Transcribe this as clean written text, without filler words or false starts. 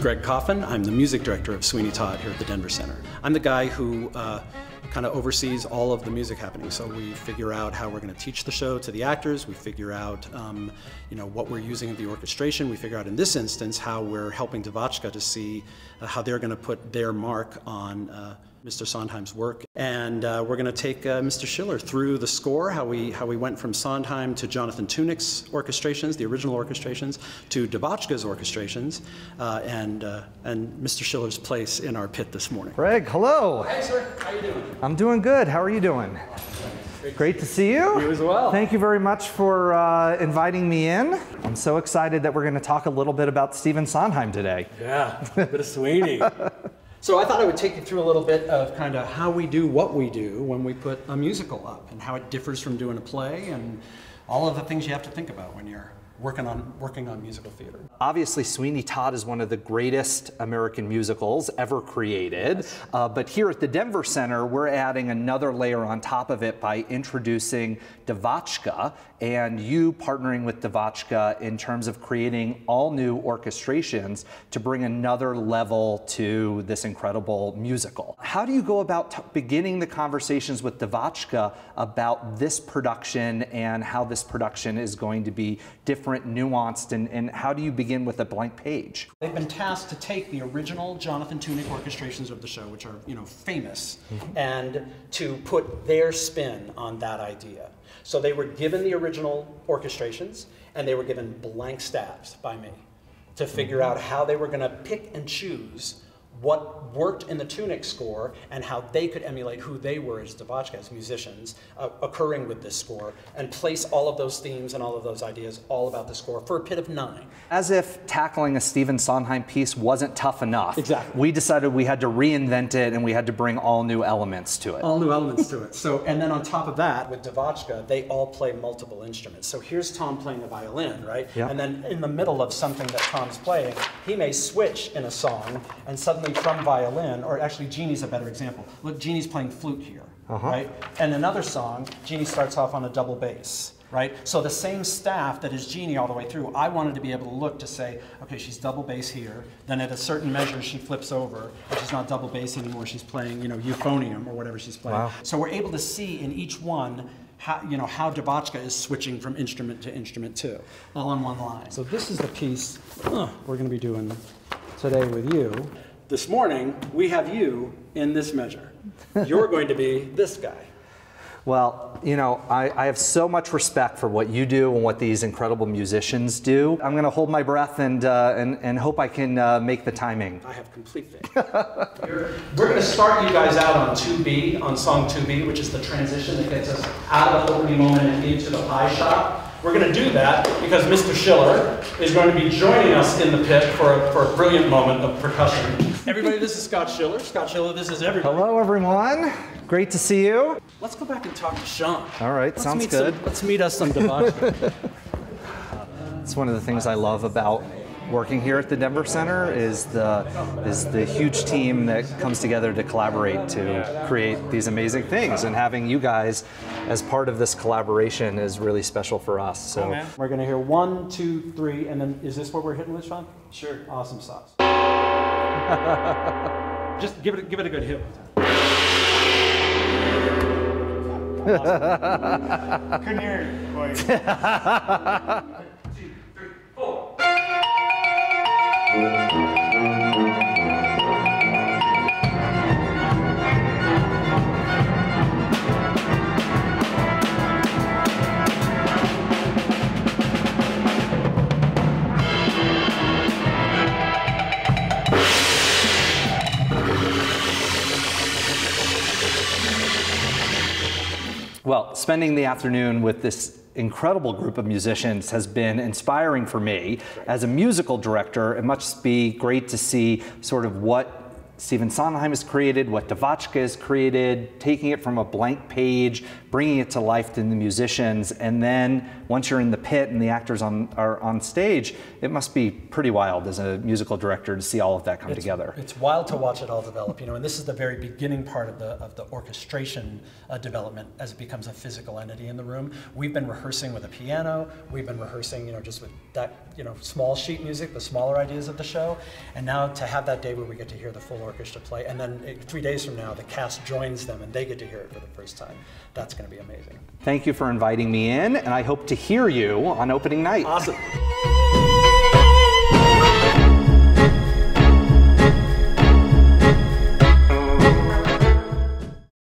Greg Coffin. I'm the music director of Sweeney Todd here at the Denver Center. I'm the guy who kind of oversees all of the music happening. So we figure out how we're going to teach the show to the actors. We figure out, you know, what we're using in the orchestration. We figure out, in this instance, how we're helping DeVotchKa to see how they're going to put their mark on Mr. Sondheim's work. And we're going to take Mr. Shiller through the score, how we went from Sondheim to Jonathan Tunick's orchestrations, the original orchestrations, to DeVotchka's orchestrations, and Mr. Shiller's place in our pit this morning. Greg, hello. Hey, sir. How you doing? I'm doing good. How are you doing? Great to see you. You as well. Thank you very much for inviting me in. I'm so excited that we're going to talk a little bit about Stephen Sondheim today. Yeah, a bit of Sweeney. So I thought I would take you through a little bit of kind of how we do what we do when we put a musical up, and how it differs from doing a play, and all of the things you have to think about when you're working on musical theater. Obviously, Sweeney Todd is one of the greatest American musicals ever created. Yes. But here at the Denver Center, we're adding another layer on top of it by introducing DeVotchKa, and you partnering with DeVotchKa in terms of creating all new orchestrations to bring another level to this incredible musical. How do you go about beginning the conversations with DeVotchKa about this production and how this production is going to be different, nuanced, and how do you begin with a blank page? They've been tasked to take the original Jonathan Tunick orchestrations of the show, which are, you know, famous, and to put their spin on that idea. So they were given the original orchestrations, and they were given blank stabs by me to figure out how they were going to pick and choose what worked in the Tunick score, and how they could emulate who they were as DeVotchKa, as musicians, occurring with this score, and place all of those themes and all of those ideas all about the score for a pit of 9. As if tackling a Stephen Sondheim piece wasn't tough enough. Exactly. We decided we had to reinvent it, and we had to bring all new elements to it. All new elements to it. So, and then on top of that, with DeVotchKa, they all play multiple instruments. So here's Tom playing the violin, right? Yep. And then in the middle of something that Tom's playing, he may switch in a song, and suddenly from violin, or actually Jeannie's a better example. Look, Jeannie's playing flute here, right? And another song, Jeannie starts off on a double bass, right? So the same staff that is Jeannie all the way through, I wanted to be able to look to say, okay, she's double bass here, then at a certain measure she flips over, and she's not double bass anymore, she's playing, you know, euphonium or whatever she's playing. Wow. So we're able to see in each one how, you know, how DeVotchKa is switching from instrument to instrument too, all on one line. So this is the piece we're going to be doing today with you. This morning, we have you in this measure. You're going to be this guy. Well, you know, I have so much respect for what you do and what these incredible musicians do. I'm going to hold my breath and hope I can make the timing. I have complete faith. We're going to start you guys out on 2B, on song 2B, which is the transition that gets us out of the opening moment and into the high shot. We're going to do that because Mr. Shiller is going to be joining us in the pit for a brilliant moment of percussion. Everybody, this is Scott Shiller. Scott Shiller, this is everybody. Hello, everyone. Great to see you. Let's go back and talk to Sean. All right, sounds good. Let's meet us some DeVotchKa. It's one of the things I love about working here at the Denver Center is the huge team that comes together to collaborate to create these amazing things, and having you guys as part of this collaboration is really special for us. So we're going to hear 1, 2, 3, and then is this what we're hitting with, Sean? Sure. Awesome sauce. Just give it a good hit. Awesome. Couldn't hear it quite. 1, 2, 3, 4. Well, spending the afternoon with this incredible group of musicians has been inspiring for me as a musical director. It must be great to see sort of what Stephen Sondheim has created, what DeVotchKa has created, taking it from a blank page, bringing it to life to the musicians, and then once you're in the pit and the actors are on stage, it must be pretty wild as a musical director to see all of that come together. It's wild to watch it all develop, you know, and this is the very beginning part of the orchestration development as it becomes a physical entity in the room. We've been rehearsing with a piano, we've been rehearsing, you know, just with that, you know, small sheet music, the smaller ideas of the show, and now to have that day where we get to hear the full orchestra play, and then 3 days from now the cast joins them and they get to hear it for the first time. That's going to be amazing. Thank you for inviting me in, and I hope to hear you on opening night. Awesome.